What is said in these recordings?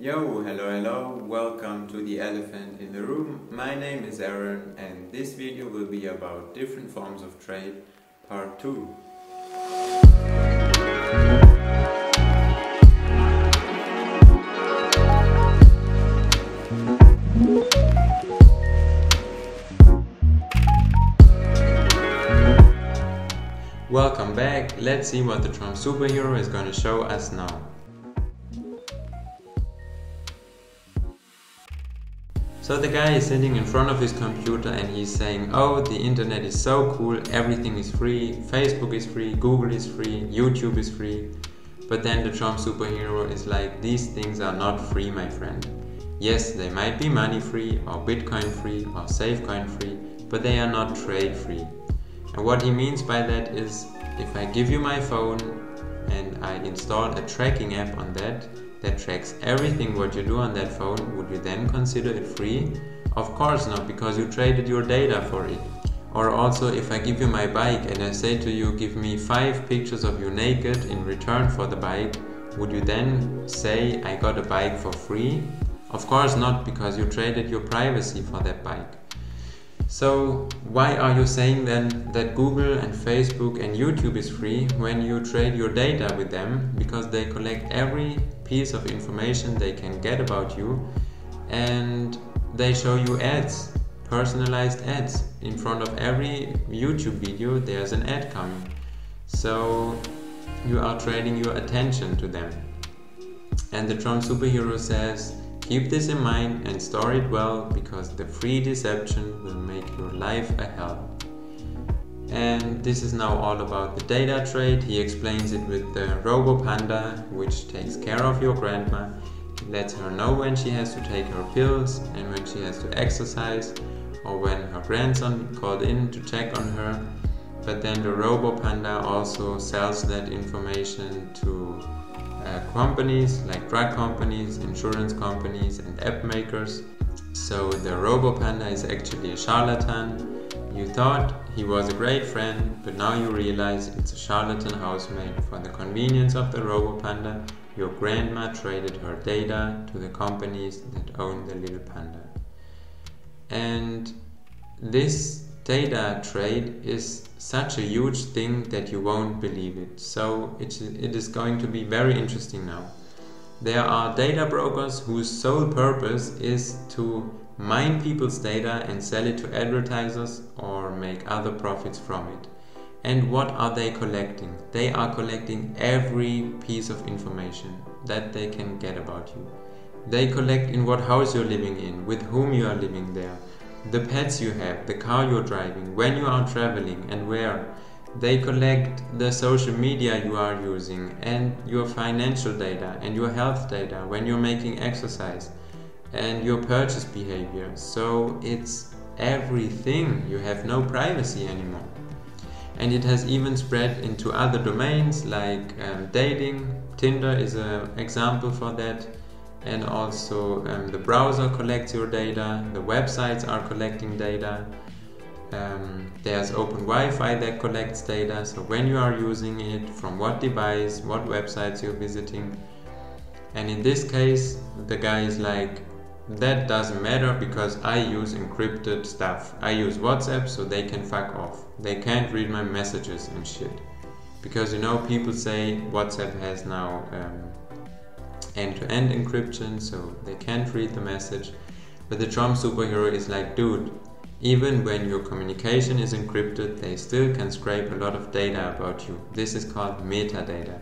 Yo, hello, hello, welcome to the elephant in the room. My name is Aaron and this video will be about different forms of trade, part 2. Welcome back, let's see what the Trump superhero is going to show us now. So the guy is sitting in front of his computer and he's saying, oh, the internet is so cool, everything is free, Facebook is free, Google is free, YouTube is free. But then the Trump superhero is like, these things are not free, my friend. Yes, they might be money free or Bitcoin free or Safecoin free, but they are not trade free. And what he means by that is, if I give you my phone and I install a tracking app on that, that tracks everything what you do on that phone, would you then consider it free? Of course not, because you traded your data for it. Or also, if I give you my bike and I say to you, give me 5 pictures of you naked in return for the bike, would you then say I got a bike for free? Of course not, because you traded your privacy for that bike. So why are you saying then that Google and Facebook and YouTube is free when you trade your data with them? Because they collect every piece of information they can get about you and they show you ads, personalized ads. In front of every YouTube video there's an ad coming. So you are trading your attention to them. And the Trump superhero says, keep this in mind and store it well, because the free deception will make your life a hell. And this is now all about the data trade. He explains it with the RoboPanda, which takes care of your grandma, lets her know when she has to take her pills and when she has to exercise, or when her grandson called in to check on her. But then the RoboPanda also sells that information to companies like drug companies, insurance companies and app makers. So the RoboPanda is actually a charlatan. You thought he was a great friend, but now you realize it's a charlatan housemaid. For the convenience of the RoboPanda, your grandma traded her data to the companies that own the little panda. And this data trade is such a huge thing that you won't believe it. So it is going to be very interesting now. There are data brokers whose sole purpose is to mine people's data and sell it to advertisers or make other profits from it. And what are they collecting? They are collecting every piece of information that they can get about you. They collect in what house you're living in, with whom you are living there, the pets you have, the car you're driving, when you are traveling and where. They collect the social media you are using and your financial data and your health data, when you're making exercise and your purchase behavior. So it's everything. You have no privacy anymore. And it has even spread into other domains like dating. Tinder is an example for that. And also the browser collects your data, the websites are collecting data, there's open Wi-Fi that collects data, so when you are using it, from what device, what websites you're visiting. And in this case, the guy is like, that doesn't matter because I use encrypted stuff. I use WhatsApp so they can fuck off. They can't read my messages and shit. Because you know, people say WhatsApp has now end-to-end encryption, so they can't read the message. But the Trump superhero is like, dude, even when your communication is encrypted, they still can scrape a lot of data about you. This is called metadata.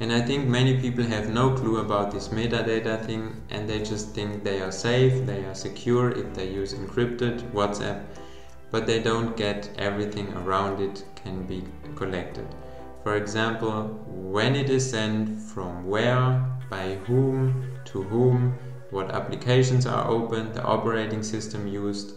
And I think many people have no clue about this metadata thing, and they just think they are safe, they are secure if they use encrypted WhatsApp, but they don't get everything around it can be collected. For example, when it is sent, from where, by whom, to whom, what applications are opened, the operating system used.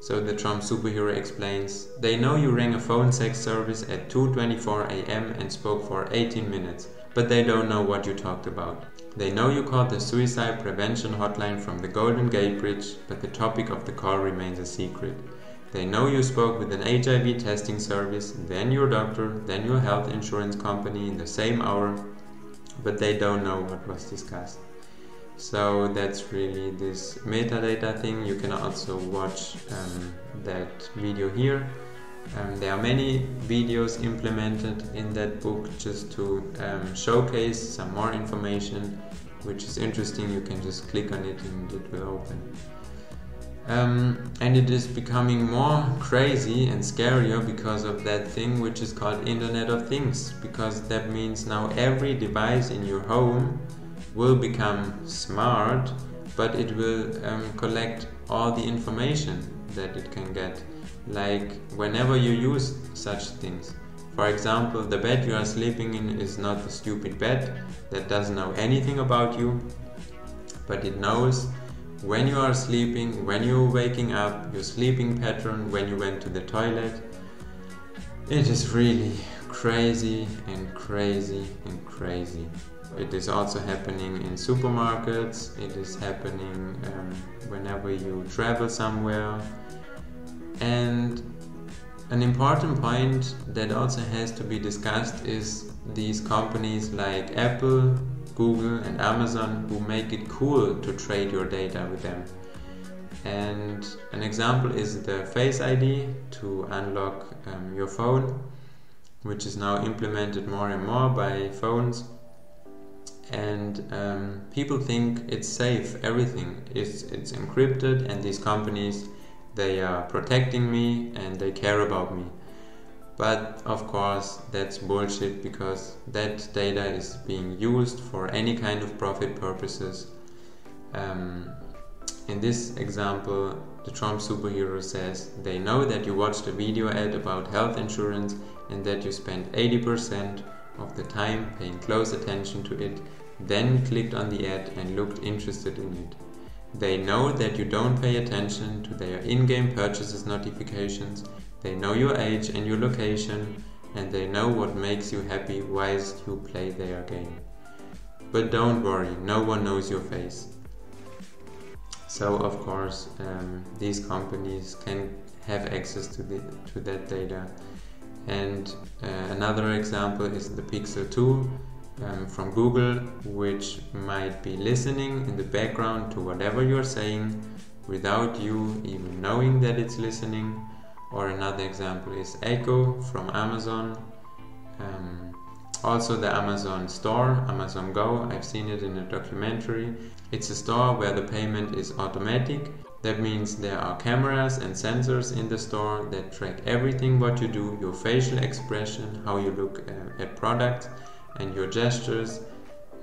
So the Trump superhero explains, they know you rang a phone sex service at 2:24 a.m. and spoke for 18 minutes, but they don't know what you talked about. They know you called the suicide prevention hotline from the Golden Gate Bridge, but the topic of the call remains a secret. They know you spoke with an HIV testing service, then your doctor, then your health insurance company in the same hour, but they don't know what was discussed. So that's really this metadata thing. You can also watch that video here. There are many videos implemented in that book just to showcase some more information which is interesting. You can just click on it and it will open. And it is becoming more crazy and scarier because of that thing which is called Internet of Things, because that means now every device in your home will become smart, but it will collect all the information that it can get, like whenever you use such things. For example, the bed you are sleeping in is not a stupid bed that doesn't know anything about you, but it knows when you are sleeping, when you are waking up, your sleeping pattern, when you went to the toilet. It is really crazy and crazy and crazy. It is also happening in supermarkets. It is happening whenever you travel somewhere. And an important point that also has to be discussed is these companies like Apple, Google and Amazon who make it cool to trade your data with them. And an example is the Face ID to unlock your phone, which is now implemented more and more by phones. And people think it's safe, everything. It's encrypted and these companies, they are protecting me and they care about me. But of course that's bullshit, because that data is being used for any kind of profit purposes. In this example, the Trump superhero says they know that you watched a video ad about health insurance and that you spent 80% of the time paying close attention to it, then clicked on the ad and looked interested in it. They know that you don't pay attention to their in-game purchases notifications. They know your age and your location, and they know what makes you happy whilst you play their game. But don't worry, no one knows your face. So of course these companies can have access to that data. And another example is the Pixel 2 from Google, which might be listening in the background to whatever you're saying without you even knowing that it's listening. Or another example is Echo from Amazon. Also the Amazon store, Amazon Go, I've seen it in a documentary. It's a store where the payment is automatic. That means there are cameras and sensors in the store that track everything what you do, your facial expression, how you look at products and your gestures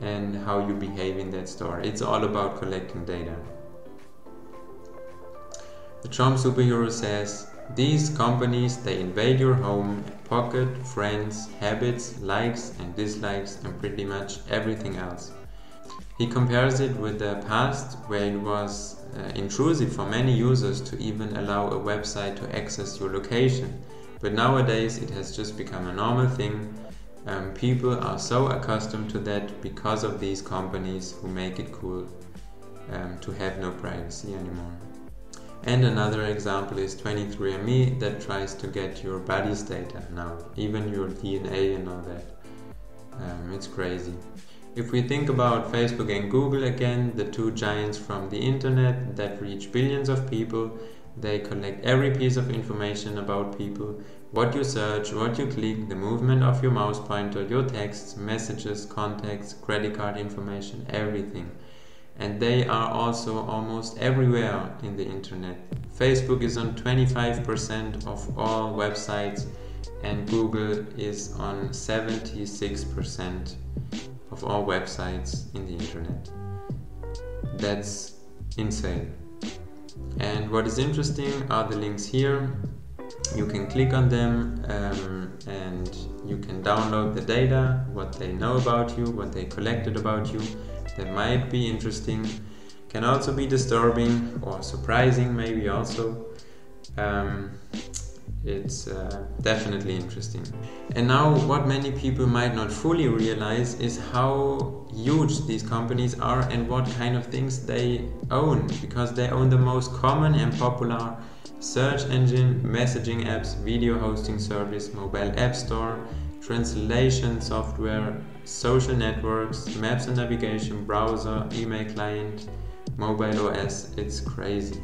and how you behave in that store. It's all about collecting data. The Trump superhero says, these companies, they invade your home, pocket, friends, habits, likes and dislikes and pretty much everything else. He compares it with the past, where it was intrusive for many users to even allow a website to access your location. But nowadays it has just become a normal thing. People are so accustomed to that because of these companies who make it cool to have no privacy anymore. And another example is 23andMe that tries to get your body's data now, even your DNA and all that. It's crazy. If we think about Facebook and Google again, the two giants from the internet that reach billions of people, they collect every piece of information about people, what you search, what you click, the movement of your mouse pointer, your texts, messages, contacts, credit card information, everything. And they are also almost everywhere in the internet. Facebook is on 25% of all websites and Google is on 76% of all websites in the internet. That's insane. And what is interesting are the links here. You can click on them and you can download the data, what they know about you, what they collected about you. That might be interesting, can also be disturbing or surprising maybe also. It's definitely interesting. And now what many people might not fully realize is how huge these companies are and what kind of things they own, because they own the most common and popular search engine, messaging apps, video hosting service, mobile app store, translation software, social networks, maps and navigation, browser, email client, mobile OS. It's crazy.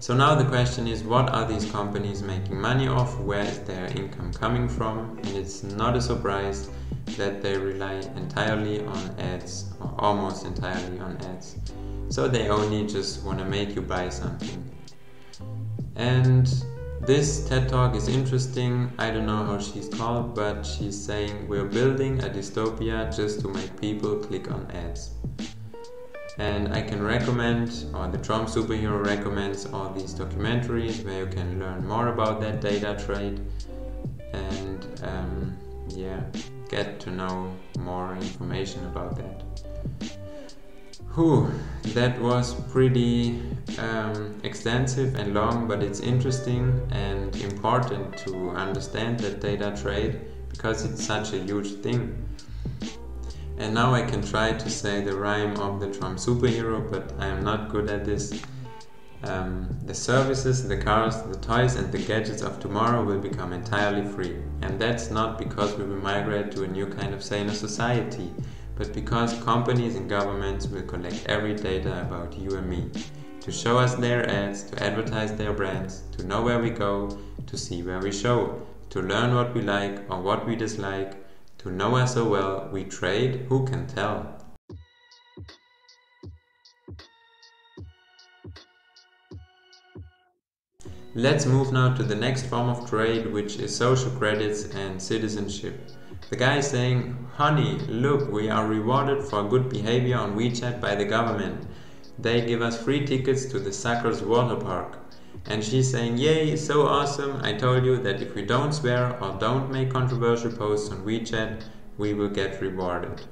So now the question is, what are these companies making money off? Where is their income coming from? And it's not a surprise that they rely entirely on ads, or almost entirely on ads. So they only just want to make you buy something. And this TED Talk is interesting. I don't know how she's called, but she's saying we're building a dystopia just to make people click on ads. And I can recommend, or the Trump superhero recommends, all these documentaries where you can learn more about that data trade and yeah, get to know more information about that. Whew, that was pretty extensive and long, but it's interesting and important to understand that data trade because it's such a huge thing. And now I can try to say the rhyme of the Trump superhero, but I am not good at this. The services, the cars, the toys and the gadgets of tomorrow will become entirely free. And that's not because we will migrate to a new kind of saner society, but because companies and governments will collect every data about you and me, to show us their ads, to advertise their brands, to know where we go, to see where we show, to learn what we like or what we dislike, to know us so well we trade, who can tell? Let's move now to the next form of trade, which is social credits and citizenship. The guy is saying, honey, look, we are rewarded for good behavior on WeChat by the government. They give us free tickets to the Sakura's water park. And she's saying, yay, so awesome, I told you that if we don't swear or don't make controversial posts on WeChat, we will get rewarded.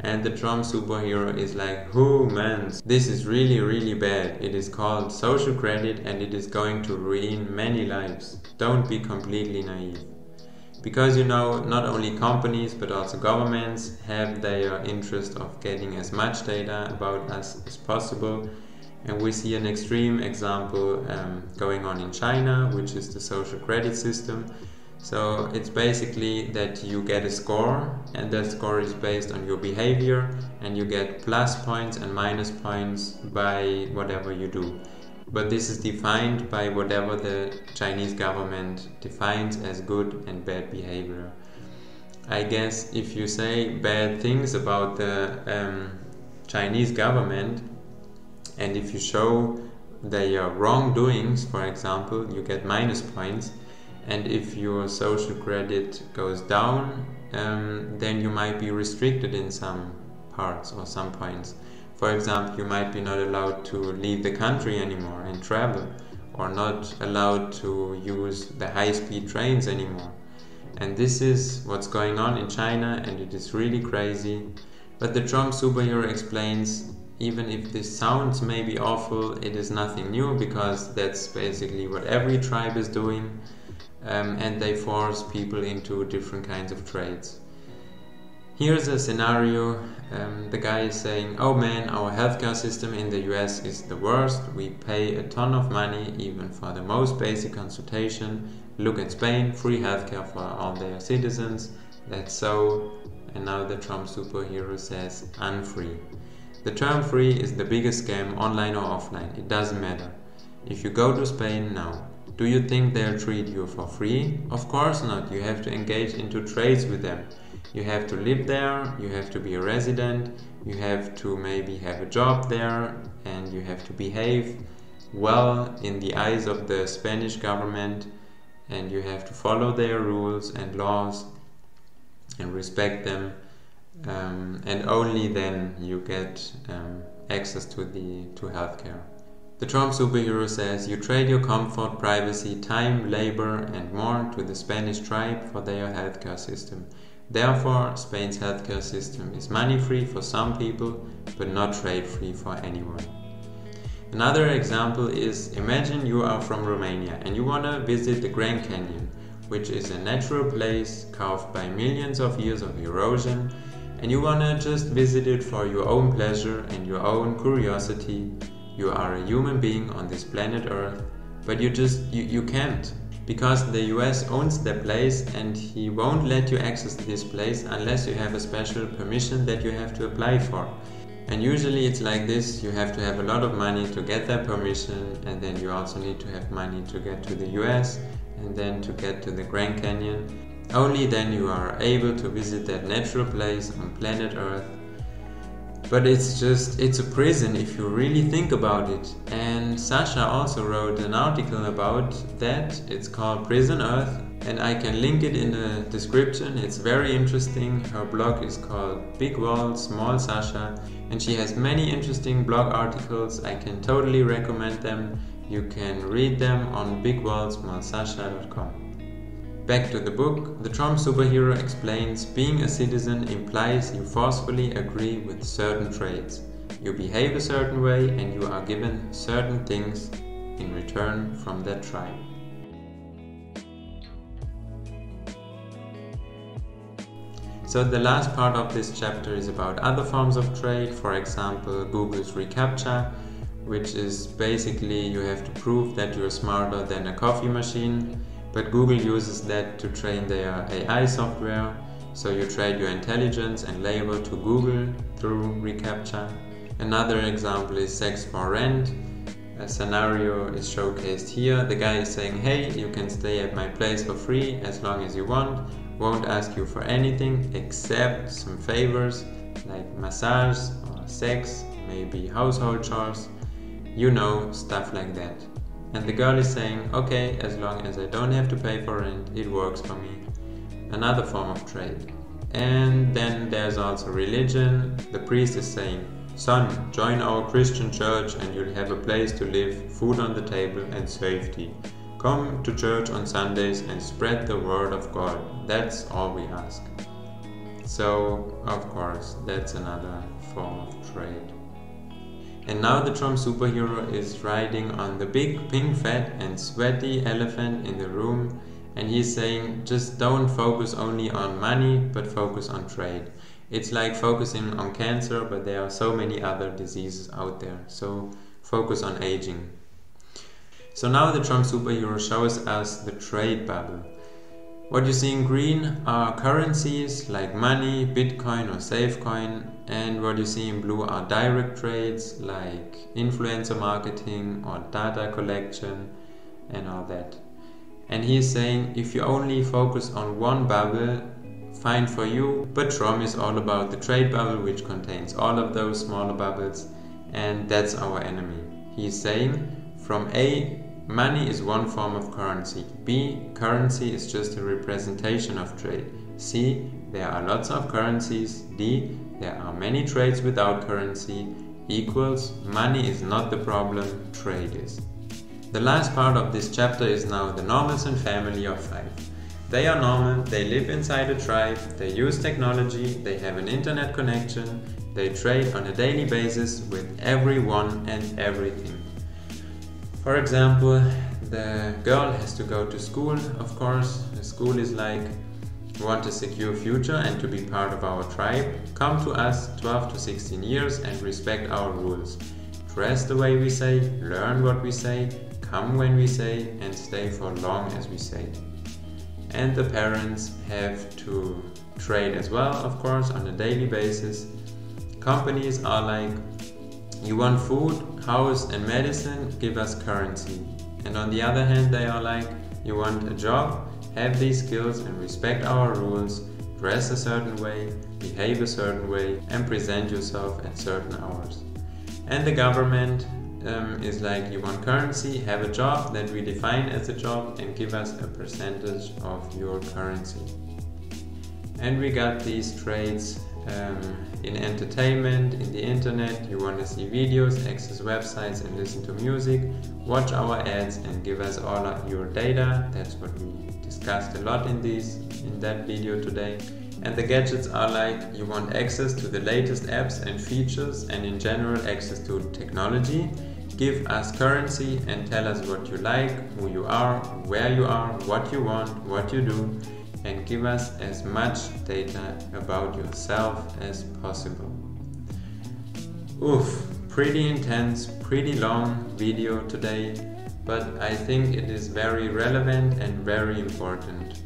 And the Trump superhero is like, who man, this is really, really bad. It is called social credit and it is going to ruin many lives. Don't be completely naive. Because, you know, not only companies but also governments have their interest of getting as much data about us as possible. And we see an extreme example going on in China, which is the social credit system. So it's basically that you get a score, and that score is based on your behavior, and you get plus points and minus points by whatever you do. But this is defined by whatever the Chinese government defines as good and bad behavior. I guess if you say bad things about the Chinese government, and if you show their wrongdoings, for example, you get minus points. And if your social credit goes down, then you might be restricted in some parts or some points. For example, you might be not allowed to leave the country anymore and travel, or not allowed to use the high-speed trains anymore. And this is what's going on in China, and it is really crazy. But the Trump superhero explains, even if this sounds maybe awful, it is nothing new, because that's basically what every tribe is doing, and they force people into different kinds of trades. Here's a scenario. The guy is saying, oh man, our healthcare system in the US is the worst. We pay a ton of money even for the most basic consultation. Look at Spain, free healthcare for all their citizens. That's so. And now the Trump superhero says unfree. The term free is the biggest scam, online or offline, it doesn't matter. If you go to Spain now, do you think they'll treat you for free? Of course not, you have to engage into trades with them. You have to live there, you have to be a resident, you have to maybe have a job there, and you have to behave well in the eyes of the Spanish government, and you have to follow their rules and laws and respect them. And only then you get access to healthcare. The Trump superhero says, you trade your comfort, privacy, time, labor and more to the Spanish tribe for their healthcare system. Therefore, Spain's healthcare system is money-free for some people, but not trade-free for anyone. Another example is, imagine you are from Romania and you want to visit the Grand Canyon, which is a natural place carved by millions of years of erosion, and you wanna just visit it for your own pleasure and your own curiosity. You are a human being on this planet Earth, but you can't. because the US owns the place and he won't let you access this place unless you have a special permission that you have to apply for. And usually it's like this, you have to have a lot of money to get that permission, and then you also need to have money to get to the US and then to get to the Grand Canyon. Only then you are able to visit that natural place on planet Earth. But it's a prison if you really think about it. And Sasha also wrote an article about that. It's called Prison Earth, and I can link it in the description. It's very interesting. Her blog is called Big Walls, Small Sasha, and she has many interesting blog articles. I can totally recommend them. You can read them on bigwallsmallsasha.com. Back to the book, the Trump superhero explains being a citizen implies you forcefully agree with certain traits. You behave a certain way and you are given certain things in return from that tribe. So the last part of this chapter is about other forms of trade, for example Google's ReCAPTCHA, which is basically you have to prove that you are smarter than a coffee machine. But Google uses that to train their AI software, so you trade your intelligence and labor to Google through ReCAPTCHA. Another example is sex for rent. A scenario is showcased here. The guy is saying, hey, you can stay at my place for free as long as you want, won't ask you for anything except some favors like massage or sex, maybe household chores, you know, stuff like that. And the girl is saying, okay, as long as I don't have to pay for rent, it works for me. Another form of trade. And then there's also religion. The priest is saying, son, join our Christian church and you'll have a place to live, food on the table and safety. Come to church on Sundays and spread the word of God. That's all we ask. So, of course, that's another form of trade. And now the Trump superhero is riding on the big pink fat and sweaty elephant in the room, and he's saying just don't focus only on money but focus on trade. It's like focusing on cancer, but there are so many other diseases out there, so focus on aging. So now the Trump superhero shows us the trade bubble. What you see in green are currencies like money, Bitcoin or Safecoin, and what you see in blue are direct trades like influencer marketing or data collection and all that. And he's saying if you only focus on one bubble, fine for you, but Trump is all about the trade bubble, which contains all of those smaller bubbles, and that's our enemy. He's saying from A, money is one form of currency. B, currency is just a representation of trade. C, there are lots of currencies. D, there are many trades without currency. Equals, money is not the problem, trade is. The last part of this chapter is now the normals and family of life. They are normal, they live inside a tribe, they use technology, they have an internet connection, they trade on a daily basis with everyone and everything. For example, the girl has to go to school, of course. School is like, want a secure future and to be part of our tribe? Come to us, 12 to 16 years, and respect our rules. Dress the way we say, learn what we say, come when we say, and stay for long as we say. And the parents have to trade as well, of course, on a daily basis. Companies are like, you want food, house and medicine, give us currency. And on the other hand, they are like, you want a job, have these skills and respect our rules, dress a certain way, behave a certain way and present yourself at certain hours. And the government is like, you want currency, have a job that we define as a job and give us a percentage of your currency. And we got these trades in entertainment, in the internet. You want to see videos, access websites and listen to music, watch our ads and give us all of your data. That's what we discussed a lot in that video today. And the gadgets are like, you want access to the latest apps and features and in general access to technology. Give us currency and tell us what you like, who you are, where you are, what you want, what you do, and give us as much data about yourself as possible. Oof, pretty intense, pretty long video today. but I think it is very relevant and very important.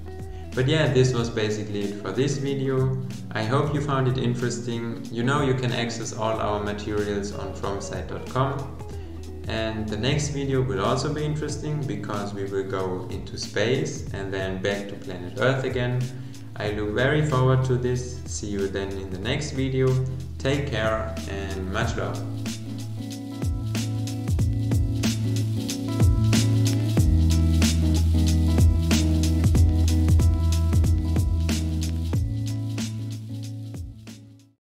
But yeah, this was basically it for this video. I hope you found it interesting. You know you can access all our materials on fromsite.com. And the next video will also be interesting because we will go into space and then back to planet Earth again. I look very forward to this. See you then in the next video. Take care and much love.